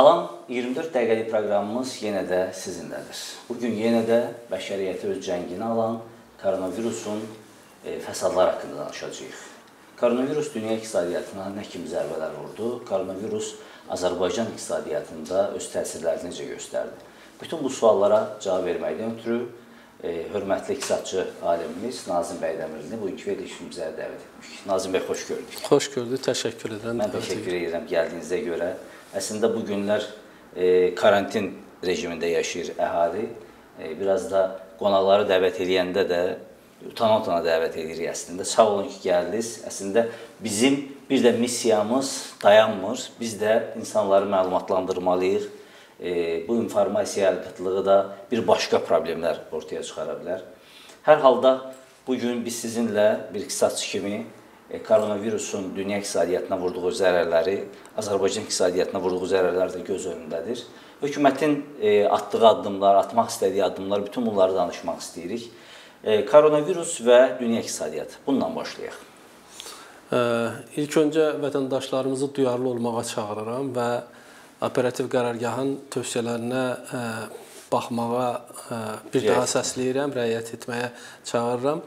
Salam 24 dəqiqəlik proqramımız yenə də sizinlədir. Bugün yenə də bəşəriyyəti öz cənginə alan koronavirusun fəsadlar haqqında danışacağıq. Koronavirus dünya iqtisadiyyatına nə kimi zərbələr vurdu? Koronavirus Azərbaycan iqtisadiyyatında öz təsirlərini necə göstərdi? Bütün bu suallara cavab verməkdən ötürü hörmətli iqtisadçı alimimiz Nazim Bəydəmirlini bugünkü verilişimizə dəvət etmişik. Nazim bəy, xoş gördük. Xoş gördük, təşəkkür edirəm. Mən təşəkkür edirəm gəldiyinizə görə. Əslində bu günlər karantin rejimində yaşayır əhali. Biraz da qonaqları dəvət edəndə də utana-utana dəvət edirik əslində. Sağ olun ki, gəldiniz. Əslində bizim bir də missiyamız dayanmır. Biz də insanları məlumatlandırmalıyıq. Bu informasiya qıtlığı da bir başqa problemlər ortaya çıxara bilər. Hər halda bugün biz sizinlə bir iqtisadçı kimi koronavirusun dünya iqtisadiyyatına vurduğu zərərləri, Azərbaycan iqtisadiyyatına vurduğu zərərlər də göz önündədir. Hökumətin atdığı addımlar, atmaq istədiyi addımlar, bütün bunları danışmaq istəyirik. Koronavirus və dünya iqtisadiyyatı. Bundan başlayaq. İlk öncə vətəndaşlarımızı duyarlı olmağa çağırıram və operativ qərargahın tövsiyələrinə baxmağa bir daha səsləyirəm, rəayət etməyə çağırıram.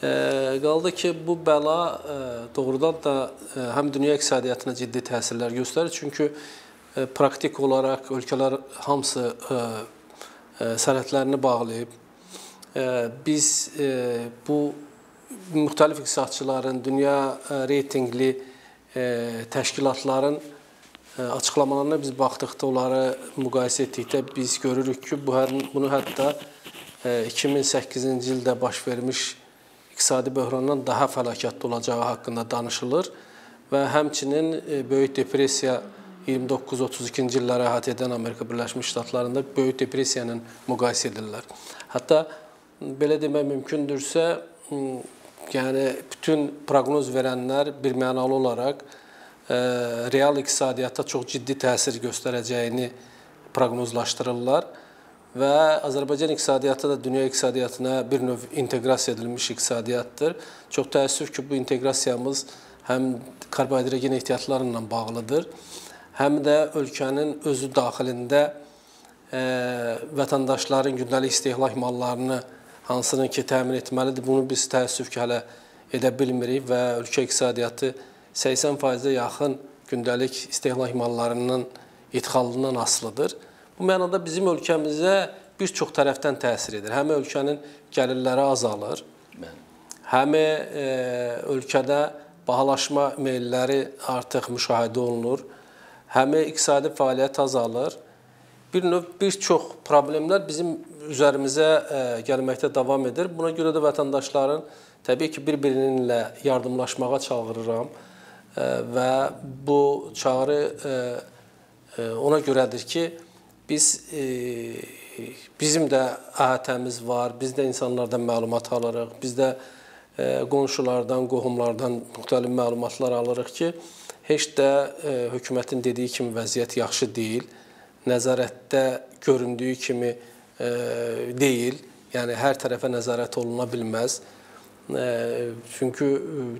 Qaldı ki, bu bəla doğrudan da həm dünya iqtisadiyyatına ciddi təsirlər göstərir. Çünki praktik olaraq ölkələr hamısı sənədlərini bağlayıb. Biz bu müxtəlif iqtisadçıların, dünya reytingli təşkilatların açıqlamalarına biz baxdıqda, onları müqayisə etdikdə biz görürük ki, bunu hətta 2008-ci ildə baş vermiş iqtisadi böhrandan daha fəlakətli olacağı haqqında danışılır və həmçinin Böyük Depressiya 29-32-ci illərə əhatə edən Amerika Birləşmiş Ştatlarında Böyük Depressiya ilə müqayisə edirlər. Hətta belə demək mümkündürsə, yəni bütün proqnoz verənlər birmənalı olaraq real iqtisadiyyata çox ciddi təsir göstərəcəyini proqnozlaşdırırlar. Və Azərbaycan iqtisadiyyatı da dünya iqtisadiyyatına bir növ inteqrasiya edilmiş iqtisadiyyattır. Çox təəssüf ki, bu inteqrasiyamız həm karbohidrogen ehtiyatlarla bağlıdır, həm də ölkənin özü daxilində vətəndaşların gündəlik istehlak mallarını hansının ki təmin etməlidir. Bunu biz təəssüf ki, hələ edə bilmirik və ölkə iqtisadiyyatı 80%-ə yaxın gündəlik istehlak mallarının idxalından asılıdır. Bu mənada bizim ölkəmizə bir çox tərəfdən təsir edir. Həm ölkənin gəlirləri azalır, həm ölkədə bahalaşma meyilləri artıq müşahidə olunur, həm iqtisadi fəaliyyət azalır. Bir növ bir çox problemlər bizim üzərimizə gəlməkdə davam edir. Buna görə də vətəndaşların təbii ki, bir-birinlə yardımlaşmağa çağırıram və bu çağrı ona görədir ki, bizim də əhatəmiz var, biz də insanlardan məlumat alırıq, biz də qonşulardan, qohumlardan müxtəlif məlumatlar alırıq ki, heç də hökumətin dediyi kimi vəziyyət yaxşı deyil, nəzarətdə göründüyü kimi deyil, yəni hər tərəfə nəzarət oluna bilməz. Çünki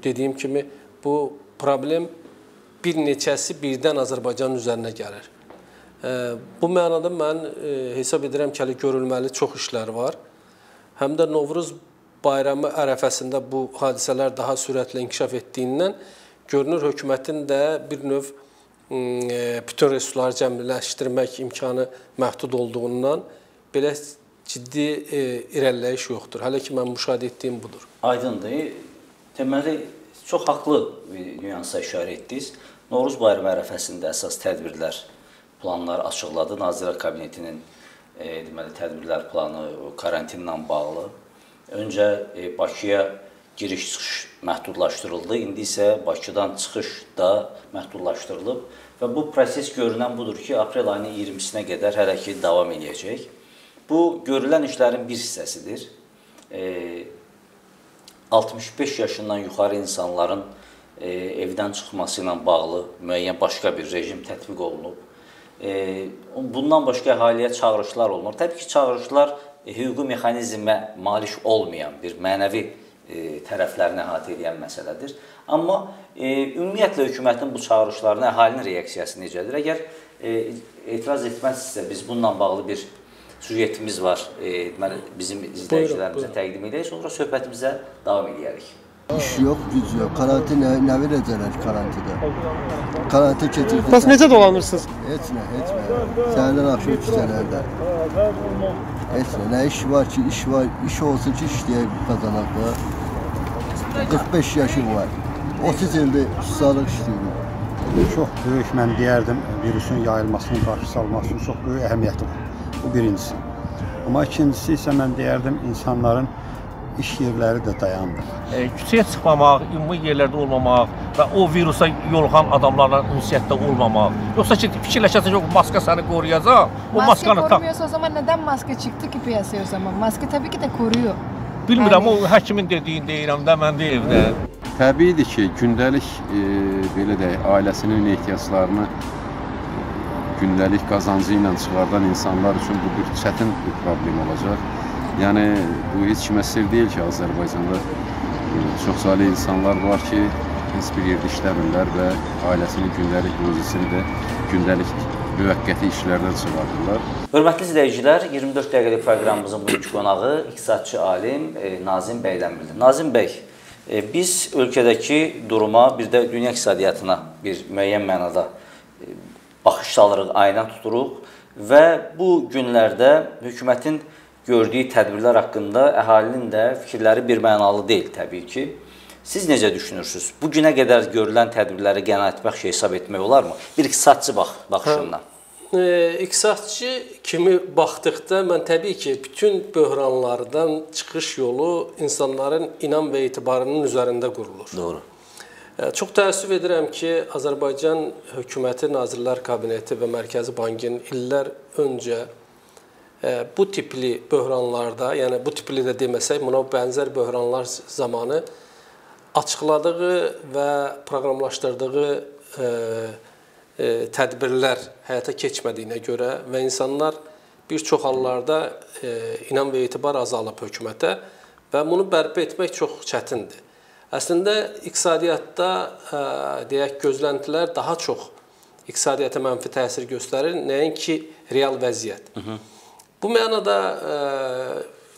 dediyim kimi bu problem bir neçəsi birdən Azərbaycanın üzərinə gəlir. Bu mənada mən hesab edirəm ki, görülməli çox işlər var. Həm də Novruz bayramı ərəfəsində bu hadisələr daha sürətlə inkişaf etdiyindən görünür hökumətin də bir növ bütün resursları cəmləşdirmək imkanı məhdud olduğundan belə ciddi irəliləyiş yoxdur. Hələ ki, mən müşahidə etdiyim budur. Aydındır. Deməli, çox haqlı nüansa işarə etdiniz. Novruz bayramı ərəfəsində əsas tədbirlər planlar açıqladı. Nazirlər Kabinetinin tədbirlər planı karantinlə bağlı. Öncə Bakıya giriş-çıxış məhdudlaşdırıldı, indi isə Bakıdan çıxış da məhdudlaşdırılıb və bu proses görünən budur ki, aprel ayının 20-sinə qədər hələ ki davam edəcək. Bu, görülən işlərin bir hissəsidir. 65 yaşından yuxarı insanların evdən çıxması ilə bağlı müəyyən başqa bir rejim tətbiq olunub. Bundan başqa əhaliyə çağırışlar olunur. Təbii ki, çağırışlar hüquqi mexanizmə malik olmayan bir mənəvi tərəflərini əhatə edən məsələdir. Amma ümumiyyətlə, hökumətin bu çağırışlarına əhalinin reaksiyası necədir? Əgər etiraz etməzsə, biz bununla bağlı bir sujetimiz var, bizim izləyicilərimizə təqdim edək, sonra söhbətimizə davam edəyərik. İş yok, güc yok. Karanti ne vereceler karantide? Karanti getirdiler. Bas nece dolanırsınız? Etme. Seneler akşam 3 senelerde. Etme. Ne iş var ki? İş var. İş olsun ki iş diye kazanaklar. 45 yaşım var. 30 ilde sağlık işliyorum. Çok büyük, mən deyərdim, virüsün yayılmasının qarşısı almasının çok büyük əhəmiyyəti var. Bu birincisi. Ama ikincisi isə mən deyərdim, insanların iş yerleri de dayandı. Küçəyə çıxmamaq, ümumi yerlerde olmamaq ve o virusa yoluxan adamlarla ünsiyyətdə olmamaq. Yoxsa ki, fikirləşəsən ki, maska səni qoruyacaq. Maske korumuyorsa o zaman neden maske çıktı ki piyasaya o zaman? Maske tabii ki de koruyor. Bilmirəm, o həkimin dediğini deyirəm də, mən deyim də. Təbiidir ki, gündəlik belə deyək, ailəsinin ehtiyaclarını gündəlik qazancı ilə çıxardan insanlar üçün bu bir çətin bir problem olacaq. Yəni, bu hiç kimə sirr deyil ki, Azərbaycanda çox saylı insanlar var ki, heç bir yerdə işləmirlər və ailəsinin gündəlik bozisini də gündəlik müvəqqəti işlərdən çıxardırlar. Hörmətli izləyicilər, 24 dəqiqəlik proqramımızın bugünkü qonağı iqtisadçı alim Nazim Bəydəmirli. Nazim bəy, biz ölkədəki duruma, bir də dünya iqtisadiyyatına bir müəyyən mənada baxış salırıq, ayna tuturuq və bu günlərdə hökumətin gördüyü tədbirlər haqqında əhalinin də fikirləri bir mənalı deyil təbii ki. Siz necə düşünürsünüz? Bugünə qədər görülən tədbirləri qənaətbəxş hesab etmək olarmı? Bir iqtisadçı baxışından. İqtisadçı kimi baxdıqda mən təbii ki, bütün böhranlardan çıxış yolu insanların inam və etibarının üzərində qurulur. Doğru. Çox təəssüf edirəm ki, Azərbaycan Hökuməti, Nazirlər Kabineti və Mərkəzi Bankın illər öncə bu tipli böhranlarda, yəni bu tipli də deməsək, buna bənzər böhranlar zamanı açıqladığı və proqramlaşdırdığı tədbirlər həyata keçmədiyinə görə və insanlar bir çox hallarda inam və etibar azalıb hökumətə və bunu bərpa etmək çox çətindir. Əslində, iqtisadiyyatda deyək, gözləntilər daha çox iqtisadiyyata mənfi təsir göstərir, nəinki real vəziyyət. Bu mənada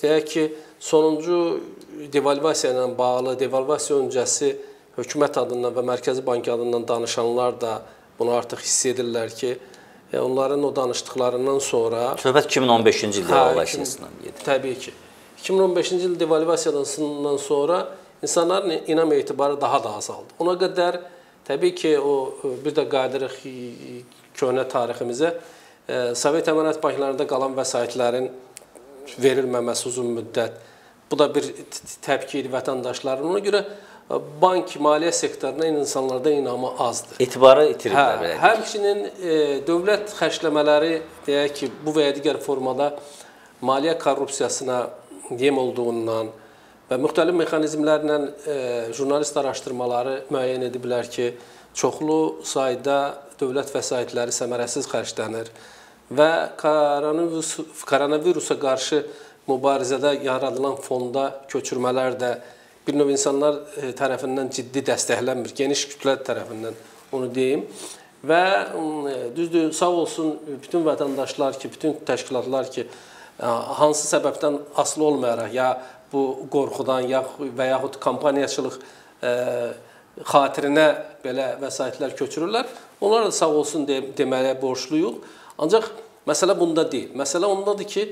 deyək ki, sonuncu devalvasiya ilə bağlı, devalvasiya öncəsi hökumət adından və Mərkəzi Bank adından danışanlar da bunu artıq hiss edirlər ki, onların o danışdıqlarından sonra... Söhbət 2015-ci il devalvasiyasından gedir. Təbii ki. 2015-ci il devalvasiyasından sonra insanların inam etibarı daha da azaldı. Ona qədər, təbii ki, bir də qayıdırıq köhnə tariximizə, Sovet Əmanət Banklarında qalan vəsaitlərin verilməməsi uzun müddət. Bu da bir təbkir vətəndaşların. Ona görə bank, maliyyə sektoruna insanlarda inamı azdır. Etibarı itirirlər. Həmçinin dövlət xərcləmələri, deyək ki, bu və ya digər formada maliyyə korrupsiyasına yem olduğundan və müxtəlif mexanizmlərlə jurnalist araşdırmaları müəyyən ediblər ki, çoxlu sayda dövlət vəsaitləri səmərəsiz xərclənir və koronavirusa qarşı mübarizədə yaradılan fonda köçürmələr də bir növ insanlar tərəfindən ciddi dəstəklənmir, geniş kütlələr tərəfindən onu deyim. Və düzdür, sağ olsun bütün vətəndaşlar ki, bütün təşkilatlar ki, hansı səbəbdən asılı olmayaraq, ya bu qorxudan və yaxud kampaniyaçılıq xatirinə belə vəsaitlər köçürürlər. Onlar da sağ olsun deməyə borçluyuq. Ancaq məsələ bunda deyil. Məsələ ondadır ki,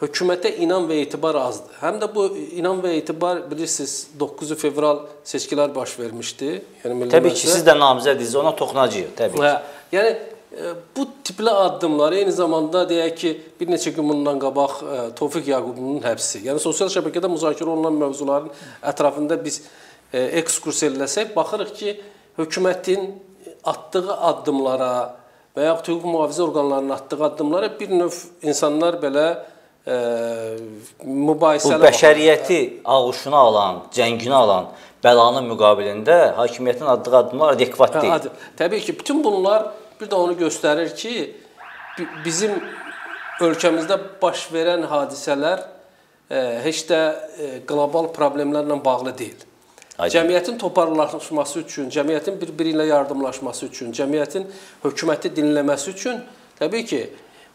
hökumətə inam və etibar azdır. Həm də bu inam və etibar, bilirsiniz, 9 fevral seçkilər baş vermişdi. Təbii ki, siz də namizədiniz, ona toxunacaq, təbii ki. Yəni, bu tipli addımlar eyni zamanda, deyək ki, bir neçə gün bundan qabaq Tofiq Yaqubunun həbsi. Yəni, sosial şəbəkədə müzakirə olunan mövzuların ətrafında biz ekskurs eləsək, baxırıq ki, hökumətin atdığı addımlara və yaxud hüquq mühafizə orqanlarının atdığı addımlara bir növ insanlar belə mübahisələ... Bu bəşəriyyəti ağuşuna alan, cənginə alan bəlanın müqabilində hakimiyyətin atdığı addımlar adekvat deyil. Təbii ki, bütün bunlar bir də onu göstərir ki, bizim ölkəmizdə baş verən hadisələr heç də qlobal problemlərlə bağlı deyil. Cəmiyyətin toparlanması üçün, cəmiyyətin bir-birinlə yardımlaşması üçün, cəmiyyətin hökuməti dinləməsi üçün təbii ki,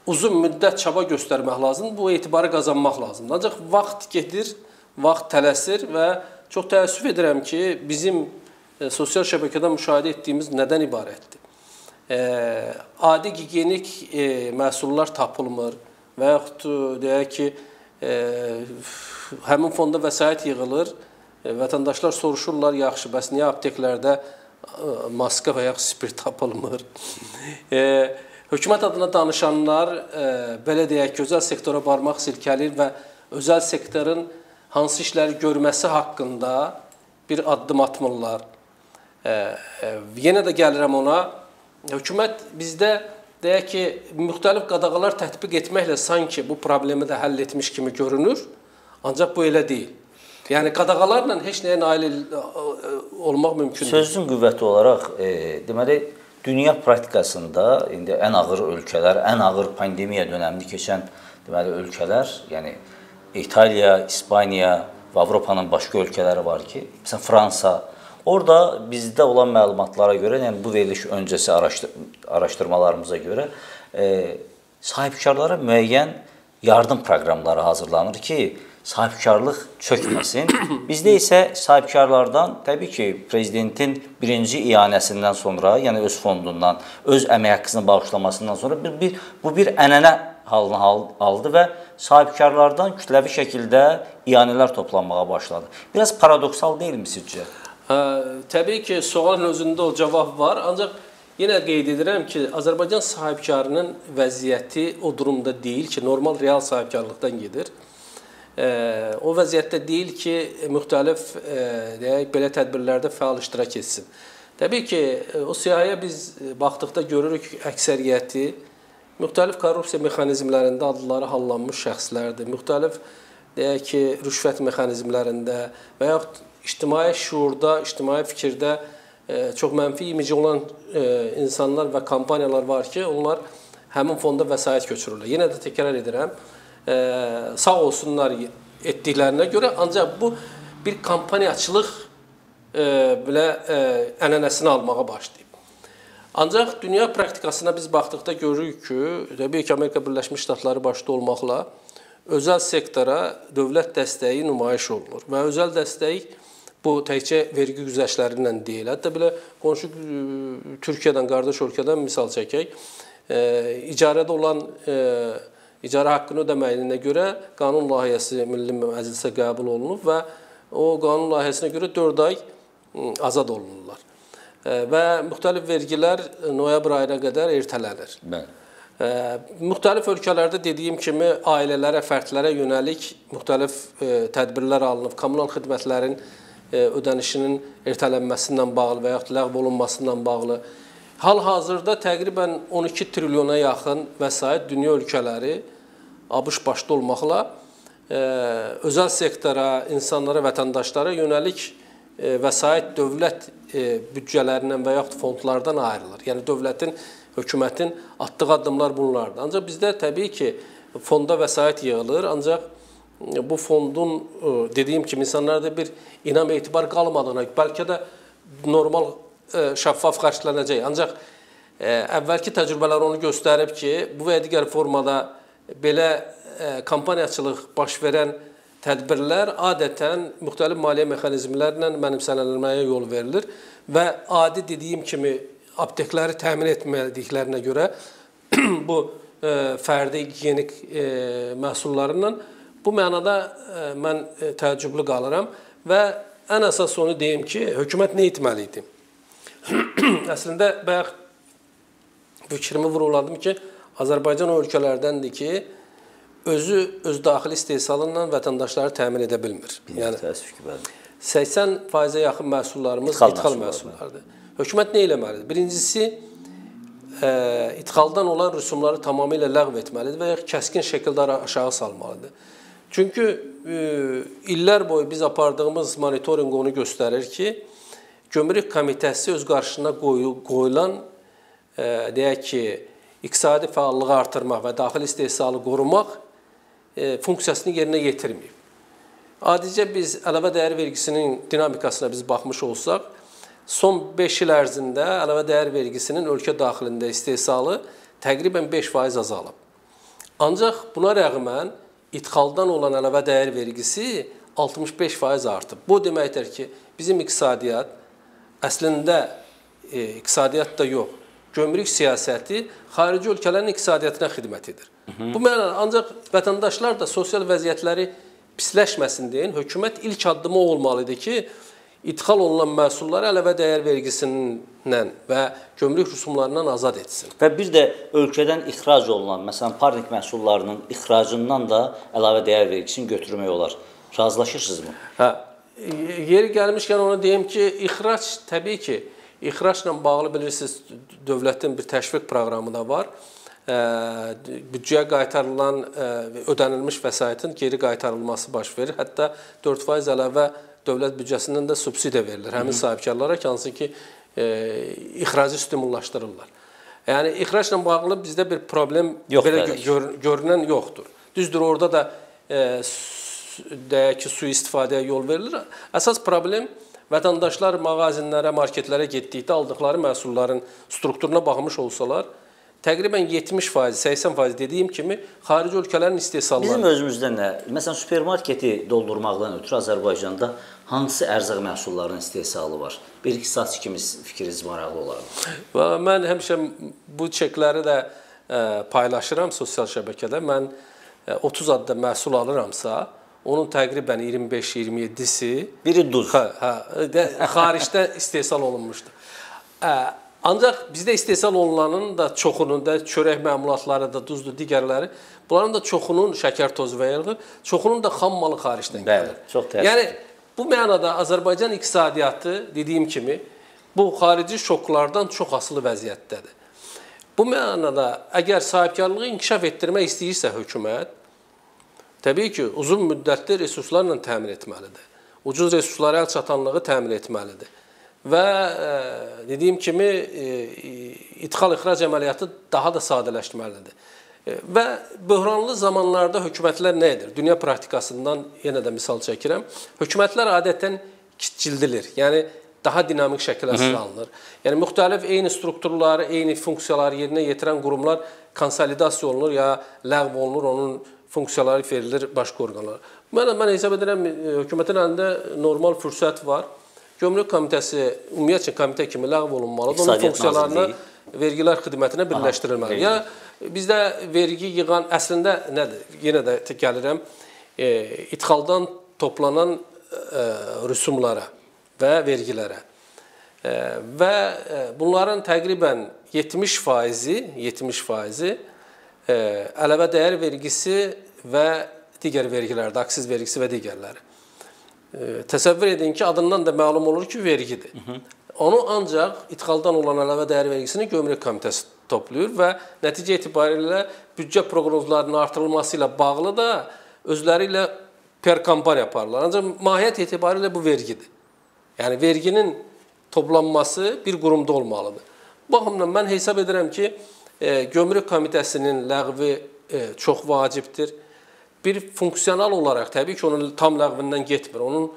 uzun müddət çaba göstərmək lazımdır, bu etibarı qazanmaq lazımdır. Ancaq vaxt gedir, vaxt tələsir və çox təəssüf edirəm ki, bizim sosial şəbəkədən müşahidə etdiyimiz nədən ibarətdir? Adi gigiyenik məhsullar tapılmır və yaxud deyək ki, həmin fonda vəsait yığılır, vətəndaşlar soruşurlar, yaxşı, bəs niyə apteklərdə maska və yaxud spirt tapılmır? Hökumət adına danışanlar, belə deyək ki, özəl sektora barmaq silkəlir və özəl sektorun hansı işləri görməsi haqqında bir addım atmırlar. Yenə də gəlirəm ona, hökumət bizdə deyək ki, müxtəlif qadağalar tətbiq etməklə sanki bu problemi də həll etmiş kimi görünür, ancaq bu elə deyil. Yəni, qadağalarla heç nəyə nail olmaq mümkündür. Sözün qüvvəti olaraq, deməli, dünya praktikasında indi ən ağır ölkələr, ən ağır pandemiya dönəmini keçən ölkələr, yəni İtaliya, İspaniya və Avropanın başqa ölkələri var ki, məsələn, Fransa, orada bizdə olan məlumatlara görə, yəni bu veriliş öncəsi araşdırmalarımıza görə sahibkarlara müəyyən yardım proqramları hazırlanır ki, sahibkarlıq çökməsin. Bizdə isə sahibkarlardan, təbii ki, prezidentin birinci iyanəsindən sonra, yəni öz fondundan, öz əmək haqqısını bağışlamasından sonra bu bir ənənə halını aldı və sahibkarlardan kütləvi şəkildə iyanələr toplanmağa başladı. Biraz paradoksal deyilmi sizcə? Təbii ki, sualın özündə o cavab var, ancaq yenə qeyd edirəm ki, Azərbaycan sahibkarının vəziyyəti o durumda deyil ki, normal real sahibkarlıqdan gedir. O vəziyyətdə deyil ki, müxtəlif belə tədbirlərdə fəal iştirak etsin. Təbii ki, o siyahıya biz baxdıqda görürük ki, əksəriyyəti müxtəlif korrupsiya mexanizmlərində adları hallanmış şəxslərdir, müxtəlif rüşvət mexanizmlərində və yaxud ictimai şuurda, ictimai fikirdə çox mənfi imici olan insanlar və kampaniyalar var ki, onlar həmin fonda vəsait götürürlər. Yenə də təkrar edirəm. Sağ olsunlar etdiklərinə görə, ancaq bu bir kampaniyaçılıq ənənəsini almağa başlayıb. Ancaq dünya praktikasına biz baxdıqda görürük ki, təbii ki, Amerika Birləşmiş Ştatları başda olmaqla özəl sektora dövlət dəstəyi nümayiş olunur və özəl dəstəyi bu təkcə vergi güzəştləri ilə deyil. Hətta belə qonşu Türkiyədən, qardaş ölkədən misal çəkək, icarədə olan İcara haqqını ödəməyinə görə qanun layihəsi Milli Məclisə qəbul olunub və o qanun layihəsinə görə 4 ay azad olunurlar. Və müxtəlif vergilər noyabr ayına qədər ertələnir. Müxtəlif ölkələrdə dediyim kimi ailələrə, fərdlərə yönəlik müxtəlif tədbirlər alınıb, kommunal xidmətlərin ödənişinin ertələnməsindən bağlı və yaxud ləğv olunmasından bağlı. Hal-hazırda təqribən 12 trilyona yaxın vəsait dünya ölkələri ABŞ başda olmaqla özəl sektora, insanlara, vətəndaşlara yönəlik vəsait dövlət büdcələrindən və yaxud fondlardan ayrılır. Yəni, dövlətin, hökumətin atdığı addımlar bunlardır. Ancaq bizdə təbii ki, fonda vəsait yığılır, ancaq bu fondun, dediyim kimi, insanlarda bir inam etibar qalmadığına, bəlkə də normal şəffaf xərclənəcək. Ancaq əvvəlki təcrübələr onu göstərib ki, bu və digər formada belə kampaniyaçılıq baş verən tədbirlər adətən müxtəlif maliyyə mexanizmlərlə mənimsənilməyə yol verilir və adi dediyim kimi aptekləri təmin etmədiklərinə görə bu fərdi gigiyenik məhsullarla bu mənada mən təəccüblü qalıram və ən əsas onu deyim ki, hökumət nə etməli idi? Əslində, bayaq fikrimi vurğuladım ki, Azərbaycan o ölkələrdəndir ki, özü öz daxili istehsalınla vətəndaşları təmin edə bilmir. 80%-ə yaxın məhsullarımız ithal məhsullardır. Hökumət nə eləməlidir? Birincisi, ithaldan olan rüsumları tamamilə ləğv etməlidir və yaxud kəskin şəkildə aşağı salmalıdır. Çünki illər boyu biz apardığımız monitorinq onu göstərir ki, Gömrük Komitəsi öz qarşısına qoyulan, deyək ki, iqtisadi fəallığı artırmaq və daxili istehsalı qorumaq funksiyasını yerinə yetirməyib. Adicə biz əlavə dəyər vergisinin dinamikasına biz baxmış olsaq, son 5 il ərzində əlavə dəyər vergisinin ölkə daxilində istehsalı təqribən 5% azalıb. Ancaq buna rəğmən idxaldan olan əlavə dəyər vergisi 65% artıb. Bu deməkdir ki, bizim iqtisadiyyat, əslində iqtisadiyyat da yox, gömrük siyasəti xarici ölkələrin iqtisadiyyatına xidmət edir. Bu mənada ancaq vətəndaşlar da sosial vəziyyətləri pisləşməsin deyin, hökumət ilk addımı olmalıdır ki, idxal olunan məhsulları əlavə dəyər vergisindən və gömrük rüsumlarından azad etsin. Və bir də ölkədən ixrac olunan, məsələn, parnik məhsullarının ixracından da əlavə dəyər vergisini götürmək olar. Razılaşırsınızmı? Hə, yeri gəlmişkən onu deyim ki, ixrac təbii ki, ixracla bağlı bilirsiniz, dövlətin bir təşviq proqramı da var. Büdcəyə qaytarılan, ödənilmiş vəsaitin geri qaytarılması baş verir. Hətta 4% əlavə dövlət büdcəsindən də subsidiya verilir həmin sahibkarlara ki, hansı ki, ixracı stimullaşdırırlar. Yəni, ixracla bağlı bizdə bir problem görünən yoxdur. Düzdür, orada da deyək ki, sui-istifadəyə yol verilir. Əsas problem vətəndaşlar mağazinlərə, marketlərə getdikdə aldıqları məhsulların strukturuna baxmış olsalar, təqribən 70%, 80% dediyim kimi xarici ölkələrin istehsalları. Bizim özümüzdən nə? Məsələn, supermarketi doldurmaqdan ötürü Azərbaycanda hansı ərzaq məhsullarının istehsalı var? Bir-iki saatçı kimi fikriniz maraqlı olar. Mən həmişə bu çekləri də paylaşıram sosial şəbəkədə. Mən 30 adda məhsul alıramsa, onun təqribən 25-27-si... Biri duz. Xaricdə istehsal olunmuşdur. Ancaq bizdə istehsal olunanın da çoxunun da çörək məmulatları da duzdur, digərləri. Bunların da çoxunun şəkər tozu və yılğır, çoxunun da xam malı xaricdən gəlir. Yəni, bu mənada Azərbaycan iqtisadiyyatı, dediyim kimi, bu xarici şoklardan çox asılı vəziyyətdədir. Bu mənada əgər sahibkarlığı inkişaf etdirmək istəyirsə hökumət, təbii ki, uzun müddətli resurslarla təmin etməlidir. Ucuz resurslara əl çatanlığı təmin etməlidir. Və dediyim kimi, idxal-ixrac əməliyyatı daha da sadələşməlidir. Və böhranlı zamanlarda hökumətlər nə edir? Dünya praktikasından yenə də misal çəkirəm. Hökumətlər adətən kiçildilir, yəni daha dinamik şəkildə alınır. Yəni, müxtəlif eyni strukturları, eyni funksiyaları yerinə yetirən qurumlar konsolidasiya olunur ya ləğv olunur, onun funksiyaları verilir başqa orqanlara. Mən hesab edirəm, hökumətin əlində normal fürsət var. Gömrük komitəsi, ümumiyyətcə komitə kimi ləğv olunmalıdır, onun funksiyalarını vergilər xidmətinə birləşdirilməlidir. Yəni, bizdə vergi yığan əslində nədir? Yenə də gəlirəm, idxaldan toplanan rüsumlara və vergilərə. Və bunların təqribən 70%-i əlavə dəyər vergisi və digər vergilərdir, aksiz vergisi və digərləri. Təsəvvür edin ki, adından da məlum olur ki, vergidir. Onu ancaq idxaldan olan əlavə dəyər vergisini gömrük komitəsi toplayır və nəticə etibarilə büdcə proqnozlarının artırılması ilə bağlı da özləri ilə perkampar yaparlar. Ancaq mahiyyət etibarilə bu vergidir. Yəni, verginin toplanması bir qurumda olmalıdır. Baxımdan, mən hesab edirəm ki, gömrük komitəsinin ləğvi çox vacibdir. Bir funksional olaraq, təbii ki, onun tam ləğvindən getmir. Onun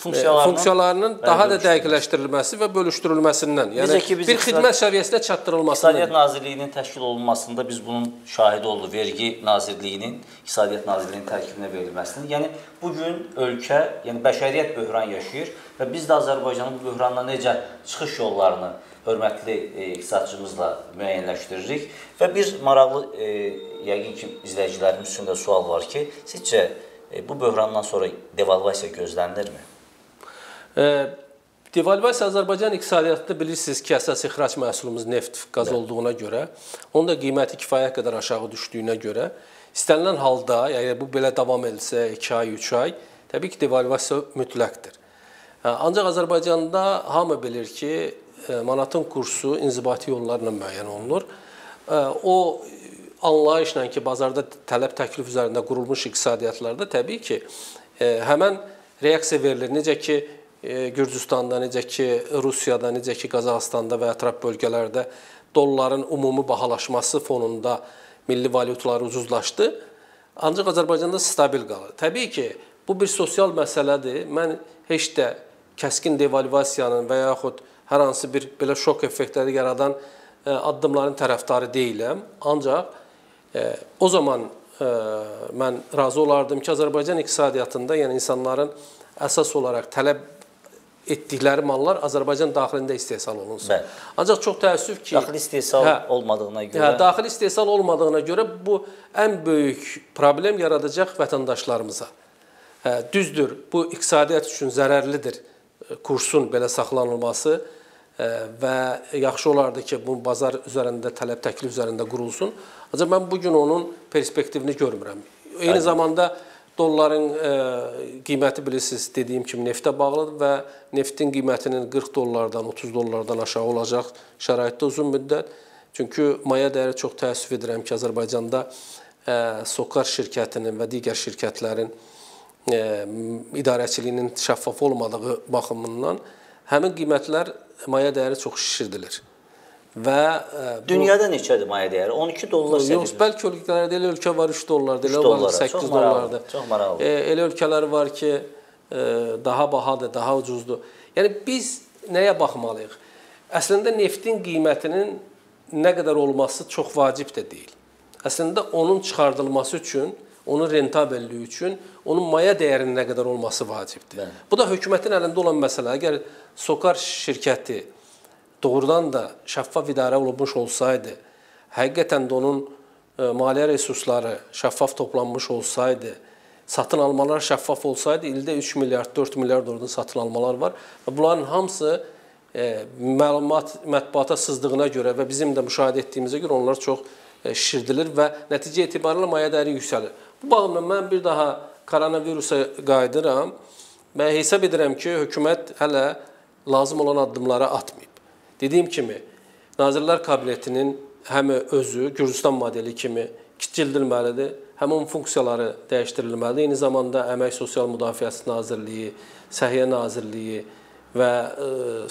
funksiyalarının daha da dəqiqləşdirilməsi və bölüşdürülməsindən, yəni bir xidmət səviyyəsinə çatdırılmasından. İqtisadiyyat Nazirliyinin təşkil olunmasında biz bunun şahidi olduq, Vergi Nazirliyinin, İqtisadiyyat Nazirliyinin tərkibinə verilməsindən. Yəni, bugün ölkə, yəni bəşəriyyət böhran yaşayır və biz də Azərbaycanın bu böhranla necə çıxış yollarını hörmətli iqtisadçımızla müəyyənləşdiririk və bir maraqlı, yəqin ki, izləyicilərimiz üçün də sual var ki, sizcə bu böhrandan sonra devalvasiya gözlənilirmi? Devalvasiya Azərbaycan iqtisadiyyatında bilirsiniz ki, əsas ixrac məhsulumuz neft, qaz olduğuna görə, onun da qiyməti kifayət qədər aşağı düşdüyünə görə, istənilən halda, yəni bu belə davam edilsə 2 ay, 3 ay, təbii ki, devalvasiya mütləqdir. Ancaq Azərbaycanda hamı bilir ki, manatın kursu inzibati yollarla müəyyən olunur. O anlayışla ki, bazarda tələb-təklif üzərində qurulmuş iqtisadiyyatlarda təbii ki, həmən reaksiya verilir. Necə ki, Gürcüstanda, necə ki, Rusiyada, necə ki, Qazaqstanda və ətraf bölgələrdə dolların ümumi bahalaşması fonunda milli valyutalar ucuzlaşdı. Ancak Azərbaycanda stabil kalır. Tabii ki bu bir sosial meseledir. Mən heç de kəskin devalvasiyanın və yaxud hər hansı bir belə şok effektleri yaradan addımların tərəfdarı deyiləm. Ancaq o zaman mən razı olardım ki, Azərbaycan iqtisadiyyatında, yəni insanların əsas olaraq tələb etdikləri mallar Azərbaycan daxilində istehsal olunsun. Bəli. Ancaq çox təəssüf ki, daxili istehsal olmadığına görə. Daxili istehsal olmadığına görə bu ən böyük problem yaradacaq vətəndaşlarımıza. Düzdür, bu iqtisadiyyat üçün zərərlidir kursun belə saxlanılması və yaxşı olardı ki, bu bazar üzərində, tələb təklif üzərində qurulsun. Ancaq mən bugün onun perspektivini görmürəm. Eyni zamanda dolların qiyməti bilirsiniz, dediyim kimi neftə bağlıdır və neftin qiymətinin 40 dollardan, 30 dollardan aşağı olacaq şəraitdə uzun müddət. Çünki maya dəyəri çox təəssüf edirəm ki, Azərbaycanda Sokar şirkətinin və digər şirkətlərin idarəçiliyinin şəffaf olmadığı baxımından həmin qiymətlər maya dəyəri çox şişirdilir. Və dünyada neçədir maya dəyəri? 12 dollar səviyyəsində. Yox, bəlkə ölkələrdə elə ölkə var 3 dollardır, elə var 8 dollardır. Çox maraqlı. Elə ölkələr var ki, daha bahadır, daha ucuzdur. Yəni biz nəyə baxmalıyıq? Əslində neftin qiymətinin nə qədər olması çox vacib də deyil. Əslində onun çıxardılması üçün, onun rentabelliği üçün, onun maya dəyərinin nə qədər olması vacibdir. Bəli. Bu da hökumətin əlində olan məsələ. Əgər Sokar şirkəti doğrudan da şəffaf idarə olunmuş olsaydı, həqiqətən də onun maliyyə resursları şəffaf toplanmış olsaydı, satın almalar şəffaf olsaydı, ildə 3 milyard, 4 milyard orada satın almalar var. Bunların hamısı məlumat mətbuata sızdığına görə və bizim də müşahidə etdiyimizə görə onlar çox şişirdilir və nəticə etibarilə maya dəyəri yüksəlir. Bu bağımdan mən bir daha koronavirusa qayıdıram. Mən hesab edirəm ki, hökumət hələ lazım olan addımları atmayıb. Dediyim kimi, Nazirlər Kabinetinin həm özü, Gürcüstan modeli kimi kiçildilməlidir, həm onun funksiyaları dəyişdirilməlidir. Eyni zamanda Əmək Sosial Müdafiəsi Nazirliyi, Səhiyyə Nazirliyi və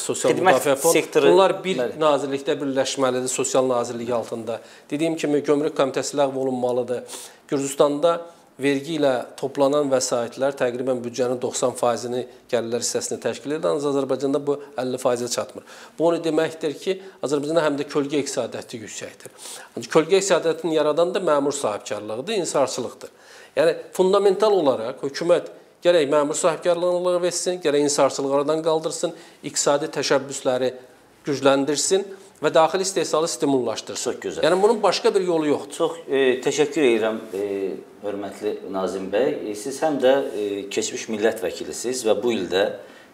Sosial Müdafiə Fond, bunlar bir nazirlikdə birləşməlidir, Sosial Nazirliyi altında. Dediyim kimi, Gömrük Komitəsi ləğv olunmalıdır. Gürcüstanda vergi ilə toplanan vəsaitlər təqribən büdcənin 90%-ni gəlirlər hissəsini təşkil edir. Ancaq Azərbaycanda bu 50%-ə çatmır. Bu onu deməkdir ki, Azərbaycanda həm də kölgə iqtisadiyyatı yüksəkdir. Ancaq kölgə iqtisadiyyatını yaradan da məmur sahibkarlığıdır, insarçılıqdır. Yəni fundamental olaraq hökumət gərək məmur sahibkarlığını versin, gərək insarçılığı aradan qaldırsın, iqtisadi təşəbbüsləri gücləndirsin və daxili istehsalı stimullaşdırsın. Çox gözəl. Yəni bunun başqa bir yolu yoxdur. Çox təşəkkür edirəm, hörmətli Nazim bəy. Siz həm də keçmiş millət vəkilisiniz və bu ildə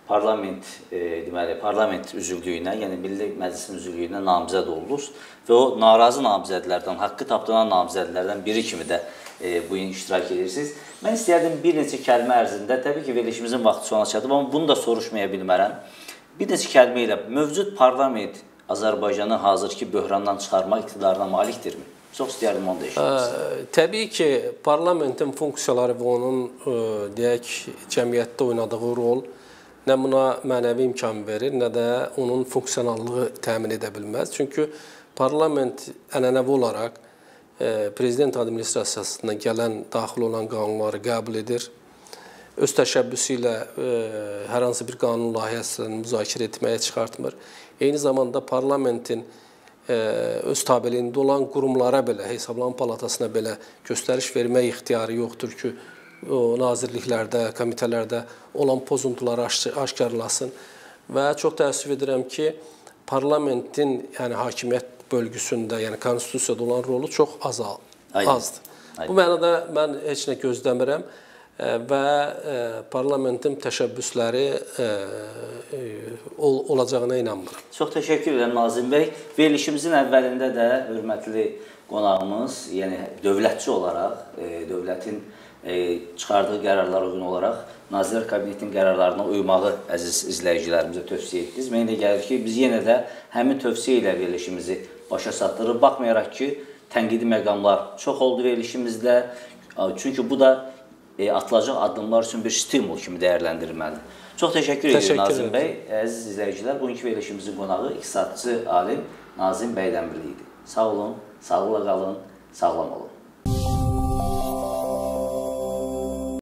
parlament, deməli, parlament üzvlüyünə, yəni Milli Məclisin üzvlüyünə namizəd oldunuz və o narazı namizədlərdən, haqqı tapdıran namizədlərdən biri kimi də bu gün iştirak edirsiniz. Mən istəyərdim bir neçə kəlmə ərzində, təbii ki, verilişimizin vaxtı sona çatıb, amma bunu da soruşmaya bilmərəm. Bir neçə kəlmə ilə mövcud parlament Azərbaycanı hazırki böhrandan çıxarma iqtidarına malikdirmi? Çox istəyərdim onu da eşitmişsiniz. Təbii ki, parlamentin funksiyaları və onun deyək, cəmiyyətdə oynadığı rol nə buna mənəvi imkan verir, nə də onun funksionallığı təmin edə bilməz. Çünki parlament ənənəvi olaraq prezident administrasiyasından gələn, daxil olan qanunları qəbul edir. Öz təşəbbüsü ilə hər hansı bir qanun layihəsini müzakirə etməyə çıxartmır. Eyni zamanda parlamentin öz tabeliyində olan qurumlara belə, hesablan palatasına belə göstəriş vermək ixtiyarı yoxdur ki, o nazirliklərdə, komitələrdə olan pozuntuları aşkarlasın. Və çox təəssüf edirəm ki, parlamentin yəni hakimiyyət bölgüsündə, yəni konstitusiyada olan rolu çox azdır. Bu mənada mən heç nə gözləmirəm və parlamentin təşəbbüsləri olacağına inanmıram. Çox təşəkkür edirəm Nazim bəy. Verilişimizin əvvəlində də hörmətli qonağımız, yəni dövlətçi olaraq, dövlətin çıxardığı qərarlara uyğun olaraq Nazirlər Kabinetinin qərarlarına uymağı əziz izləyicilərimizə tövsiyə etdiniz. Mənə elə gəlir ki, biz yenə də həmin tövsiyə ilə verilişimizi başa çatdırırıq. Baxmayaraq ki, tənqidi məqamlar çox oldu verilişimizdə. Çünki bu da atılacaq addımlar üçün bir stimul kimi dəyərləndirilməlidir. Çox təşəkkür edirəm Nazim bəy. Əziz izləyicilər, bugünkü verilişimizin qonağı iqtisadçı, alim Nazim Bəydəmirli idi. Sağ olun, sağlıqla qalın, sağlam olun.